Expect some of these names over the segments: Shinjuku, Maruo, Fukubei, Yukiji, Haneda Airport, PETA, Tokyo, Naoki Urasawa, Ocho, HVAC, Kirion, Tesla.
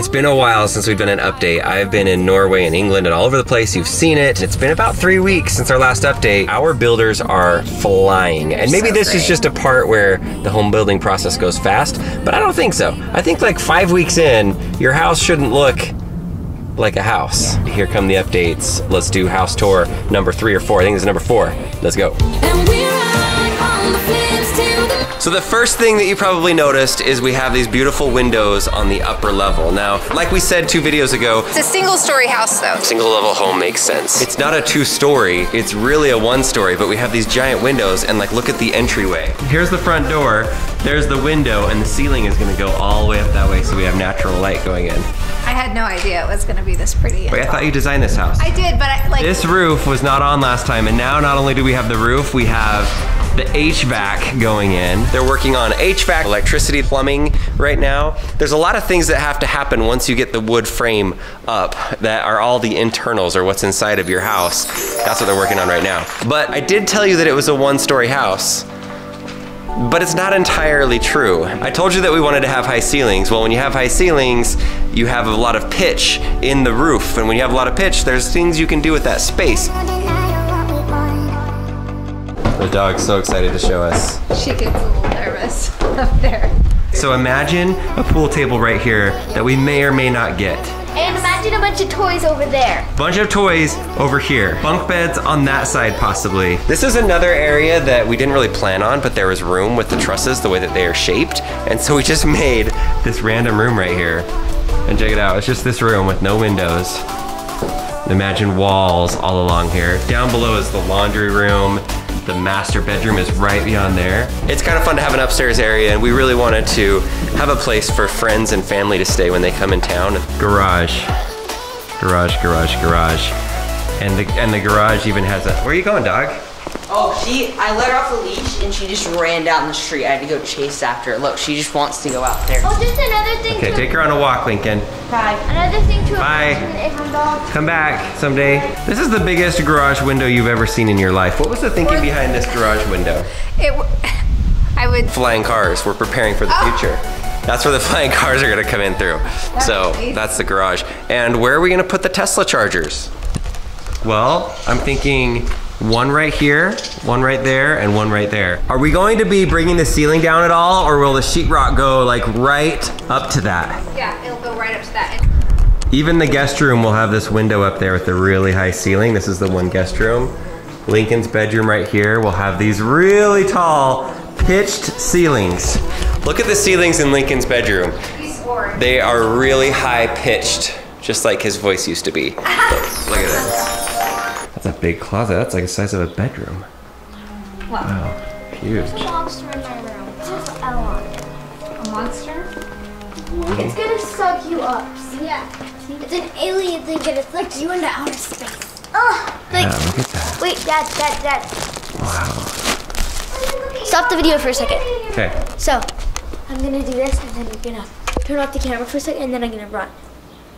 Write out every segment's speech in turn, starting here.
It's been a while since we've done an update. I've been in Norway and England and all over the place. You've seen it. It's been about 3 weeks since our last update. Our builders are flying. And maybe this is just a part where the home building process goes fast, but I don't think so. I think like 5 weeks in, your house shouldn't look like a house. Yeah. Here come the updates. Let's do house tour number 3 or 4. I think this is number 4. Let's go. And we're out on the fence till the so the first thing that you probably noticed is we have these beautiful windows on the upper level. Now, like we said 2 videos ago, it's a single-story house though. Single level home makes sense. It's not a 2-story, it's really a 1-story, but we have these giant windows and like look at the entryway. Here's the front door, there's the window, and the ceiling is gonna go all the way up that way so we have natural light going in. I had no idea it was gonna be this pretty. Wait, I thought you designed this house. I did, but I like- This roof was not on last time, and now not only do we have the roof, we have the HVAC going in. They're working on HVAC, electricity, plumbing right now. There's a lot of things that have to happen once you get the wood frame up that are all the internals or what's inside of your house. That's what they're working on right now. But I did tell you that it was a 1-story house, but it's not entirely true. I told you that we wanted to have high ceilings. Well, when you have high ceilings, you have a lot of pitch in the roof. And when you have a lot of pitch, there's things you can do with that space. The dog's so excited to show us. She gets a little nervous up there. So imagine a pool table right here that we may or may not get. And imagine a bunch of toys over there. Bunch of toys over here. Bunk beds on that side possibly. This is another area that we didn't really plan on, but there was room with the trusses, the way that they are shaped. And so we just made this random room right here. And check it out, it's just this room with no windows. Imagine walls all along here. Down below is the laundry room. The master bedroom is right beyond there. It's kind of fun to have an upstairs area, and we really wanted to have a place for friends and family to stay when they come in town. Garage, garage, garage, garage. And the garage even has a, where are you going, dog? Oh, I let her off the leash and she just ran down the street. I had to go chase after her. Look, she just wants to go out there. Oh, just another thing. Okay, take her on a walk, Lincoln. Bye. Another thing to imagine if a dog. Come back someday. Bye. This is the biggest garage window you've ever seen in your life. What was the thinking behind this garage window? Flying cars, we're preparing for the future. That's where the flying cars are gonna come in through. That's the garage. And where are we gonna put the Tesla chargers? Well, I'm thinking, one right here, one right there, and one right there. Are we going to be bringing the ceiling down at all, or will the sheetrock go like right up to that? Yeah, it'll go right up to that. Even the guest room will have this window up there with the really high ceiling. This is the one guest room. Lincoln's bedroom right here will have these really tall, pitched ceilings. Look at the ceilings in Lincoln's bedroom. They are really high pitched, just like his voice used to be. Look at this. That's a big closet. That's like the size of a bedroom. Wow. Wow. Huge. There's a monster in my room. There's a monster. A monster? Mm-hmm. It's gonna suck you up. Yeah. It's an alien thing gonna suck you into outer space. Oh. Like, yeah, look at that. Wait, Dad. Wow. Stop the video for a second. Okay. So, I'm gonna do this, and then you're gonna turn off the camera for a second, and then I'm gonna run.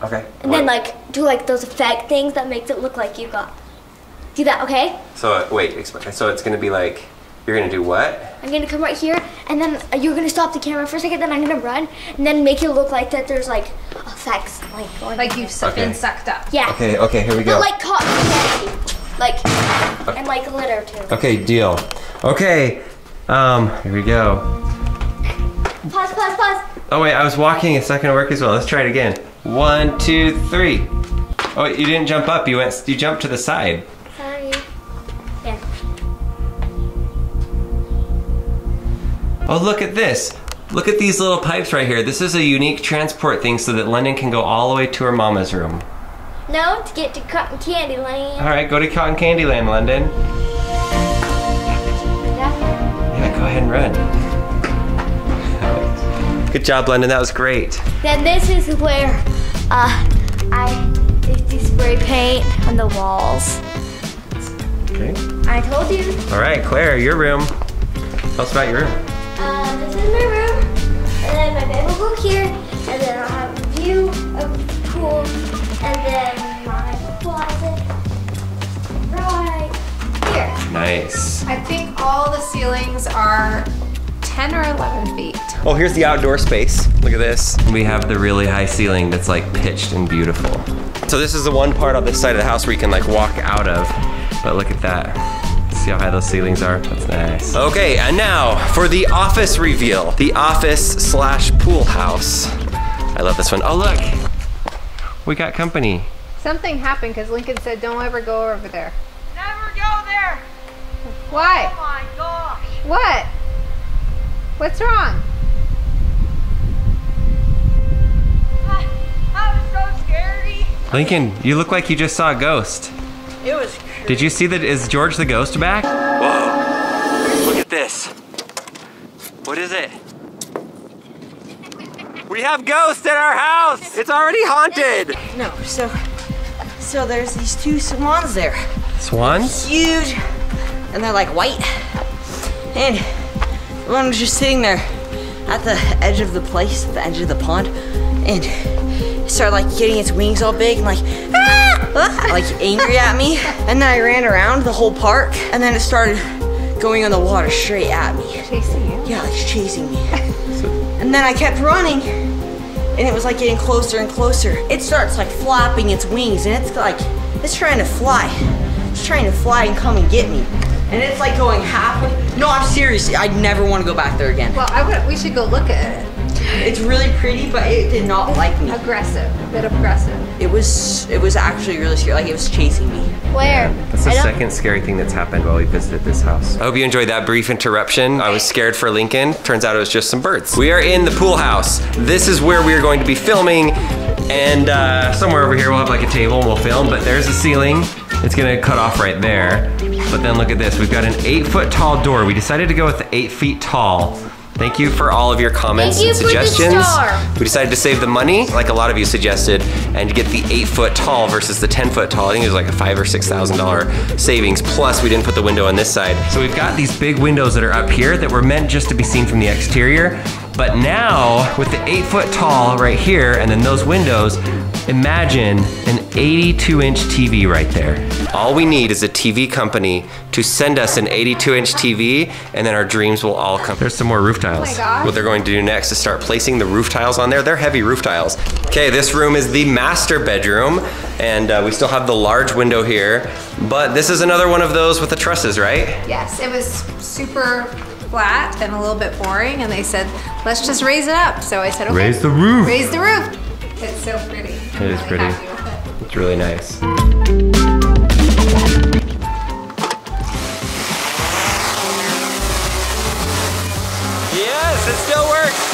Okay. And then like do like those effect things that makes it look like you got. Do that, okay? So wait, so it's gonna be like, you're gonna do what? I'm gonna come right here, and then you're gonna stop the camera for a second, then I'm gonna run, and then make it look like that there's like effects. Like you've been sucked up. Yeah. Okay, here we go. But like cotton candy. Like, and like litter too. Okay, deal. Okay, here we go. Pause. Oh wait, I was walking, it's not gonna work as well. Let's try it again. 1, 2, 3. Oh wait, you didn't jump up, you jumped to the side. Oh, look at this. Look at these little pipes right here. This is a unique transport thing so that Lennon can go all the way to her mama's room. No, to get to Cotton Candy Land. All right, go to Cotton Candy Land, Lennon. Yeah, go ahead and run. Good job, Lennon, that was great. Then this is where I did the spray paint on the walls. Okay. I told you. All right, Claire, your room. Tell us about your room. This is my room, and then my bed will go here, and then I'll have a view of the pool, and then my closet right here. Nice. I think all the ceilings are 10 or 11 feet. Oh, here's the outdoor space. Look at this. We have the really high ceiling that's like pitched and beautiful. So this is the one part on this side of the house where you can like walk out of, but look at that. See how high those ceilings are? That's nice. Okay, and now for the office reveal. The office slash pool house. I love this one. Oh look, we got company. Something happened because Lincoln said don't ever go over there. Never go there! Why? Oh my gosh. What? What's wrong? I was so scary. Lincoln, you look like you just saw a ghost. It was crazy. Did you see that? Is George the ghost back? Whoa! Look at this. What is it? We have ghosts at our house. It's already haunted. No, so there's these two swans there. Swans? Huge, and they're like white. And one was just sitting there at the edge of the place, at the edge of the pond, and it started like getting its wings all big and like. Ah! Like angry at me, and then I ran around the whole park, and then it started going on the water straight at me. Chasing you? Yeah, like chasing me. And then I kept running, and it was like getting closer and closer. It starts like flapping its wings, and it's like it's trying to fly. It's trying to fly and come and get me. And it's like going halfway. No, I'm serious. I never want to go back there again. Well, we should go look at it. It's really pretty, but it did not like me. Aggressive, a bit aggressive. It was actually really scary, like it was chasing me. Blair. Yeah, that's the second scary thing that's happened while we visited this house. I hope you enjoyed that brief interruption. I was scared for Lincoln. Turns out it was just some birds. We are in the pool house. This is where we are going to be filming, and somewhere over here we'll have like a table and we'll film, but there's a ceiling. It's gonna cut off right there. But then look at this, we've got an 8 foot tall door. We decided to go with the 8 feet tall. Thank you for all of your comments and suggestions. We decided to save the money, like a lot of you suggested, and to get the 8 foot tall versus the 10 foot tall. I think it was like a $5,000 or $6,000 savings. Plus we didn't put the window on this side. So we've got these big windows that are up here that were meant just to be seen from the exterior. But now with the 8 foot tall right here and then those windows, imagine an 82-inch TV right there. All we need is a TV company to send us an 82-inch TV, and then our dreams will all come. There's some more roof tiles. Oh my gosh. What they're going to do next is start placing the roof tiles on there. They're heavy roof tiles. Okay, this room is the master bedroom, and we still have the large window here, but this is another one of those with the trusses, right? Yes, it was super flat and a little bit boring, and they said, let's just raise it up. So I said, okay. Raise the roof. Raise the roof. It's so pretty. It is pretty. I'm really happy with it. It's really nice. Yes, it still works.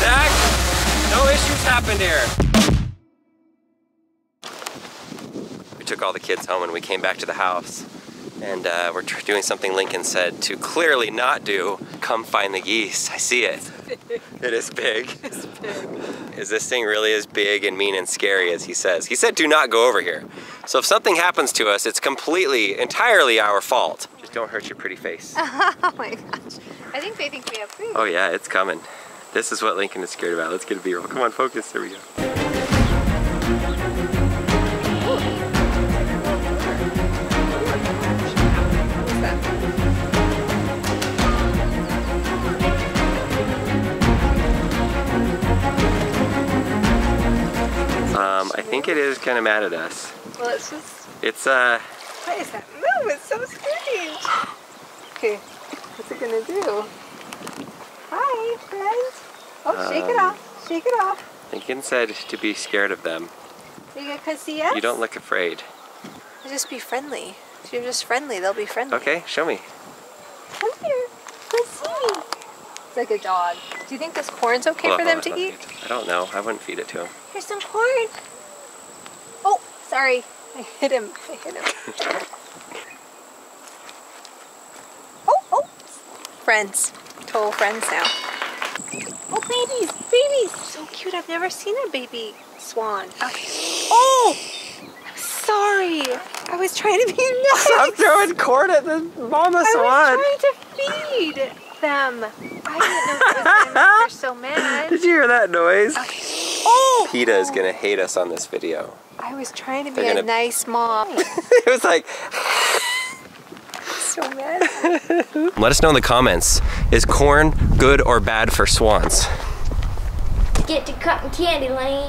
Zach, no issues happened here. We took all the kids home and we came back to the house. And we're doing something Lincoln said to clearly not do. Come find the geese. I see it. It is big. It's big. Is this thing really as big and mean and scary as he says? He said do not go over here. So if something happens to us, it's completely, entirely our fault. Just don't hurt your pretty face. Oh my gosh. I think they think we have food. Oh yeah, it's coming. This is what Lincoln is scared about. Let's get a B-roll. Come on, focus. There we go. I think it is kind of mad at us. Well, it's just... It's, What is that move? It's so strange. Okay, what's it gonna do? Hi, friends. Oh, shake it off. Shake it off. Lincoln said to be scared of them. Are you gonna see us? You don't look afraid. Just be friendly. If you're just friendly, they'll be friendly. Okay, show me. Come here. Let's see me. It's like a dog. Do you think this corn's okay for them to eat? I don't know. I wouldn't feed it to them. Here's some corn. Oh, sorry. I hit him. I hit him. Oh. Friends. Total friends now. Oh, babies. Babies. So cute. I've never seen a baby swan. Okay. Oh! I'm sorry. I was trying to be nice. Stop throwing corn at the mama swan. I was trying to feed them. I didn't know they were so mad. Did you hear that noise? Okay. Oh! PETA is gonna hate us on this video. I was trying to be a nice mom. It was like... So mad. Let us know in the comments, is corn good or bad for swans? Get to cotton candy lane.